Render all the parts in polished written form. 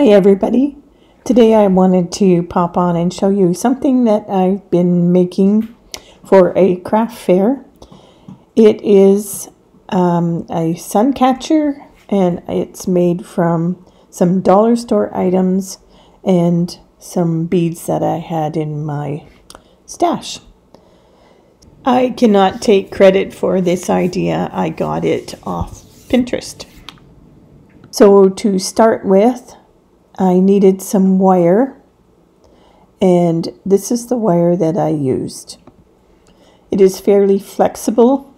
Hi everybody, today I wanted to pop on and show you something that I've been making for a craft fair. It is a sun catcher, and it's made from some dollar store items and some beads that I had in my stash. I cannot take credit for this idea. I got it off Pinterest. So to start with, I needed some wire, and this is the wire that I used. It is fairly flexible,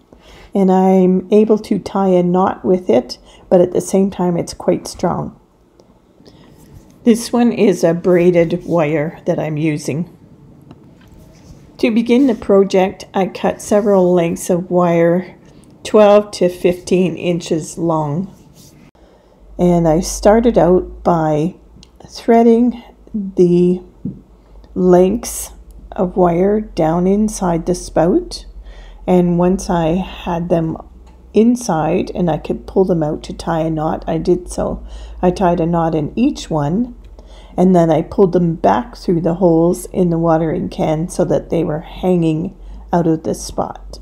and I'm able to tie a knot with it, but at the same time it's quite strong. This one is a braided wire that I'm using. To begin the project, I cut several lengths of wire 12 to 15 inches long, and I started out by threading the lengths of wire down inside the spout, and once I had them inside and I could pull them out to tie a knot, I did so. I tied a knot in each one, and then I pulled them back through the holes in the watering can so that they were hanging out of the spout.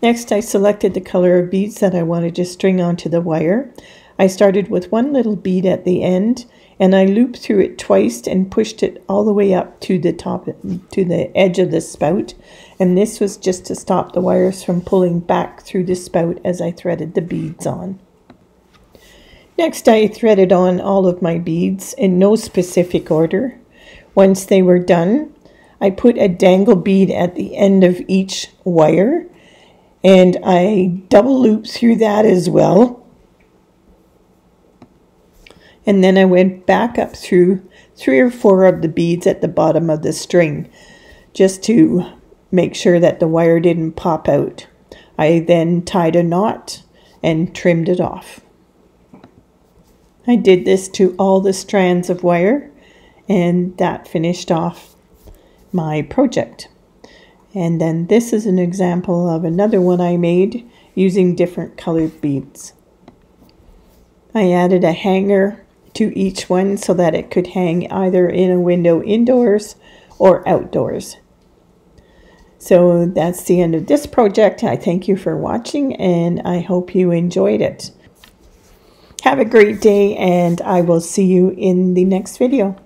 Next, I selected the color of beads that I wanted to string onto the wire. I started with one little bead at the end, and I looped through it twice and pushed it all the way up to the top, to the edge of the spout. And this was just to stop the wires from pulling back through the spout as I threaded the beads on. Next, I threaded on all of my beads in no specific order. Once they were done, I put a dangle bead at the end of each wire, and I double looped through that as well. And then I went back up through 3 or 4 of the beads at the bottom of the string, just to make sure that the wire didn't pop out. I then tied a knot and trimmed it off. I did this to all the strands of wire, and that finished off my project. And then this is an example of another one I made using different colored beads. I added a hanger to each one so that it could hang either in a window indoors or outdoors. So that's the end of this project. I thank you for watching, and I hope you enjoyed it. Have a great day, and I will see you in the next video.